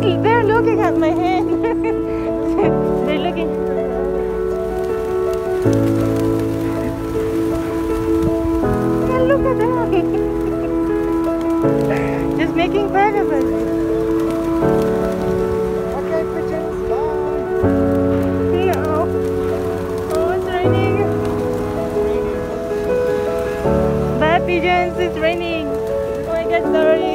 They're looking at my hand. They're looking. Yeah, look at them. Just making fun of us. Okay, pigeons, bye. Hello. Oh, it's raining. Bye, pigeons. It's raining. Oh my God, sorry.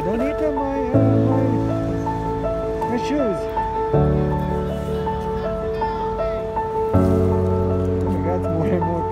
Don't eat my shoes. Oh my God, more and more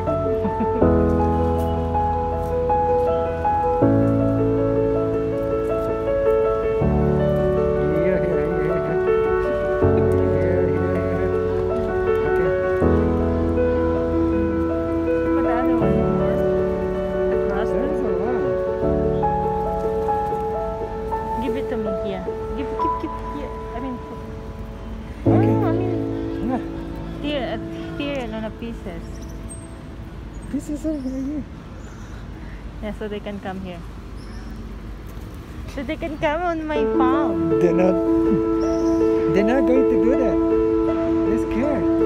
pieces. Pieces are here. Yeah, so they can come here. So they can come on my farm. They're not going to do that. They're scared.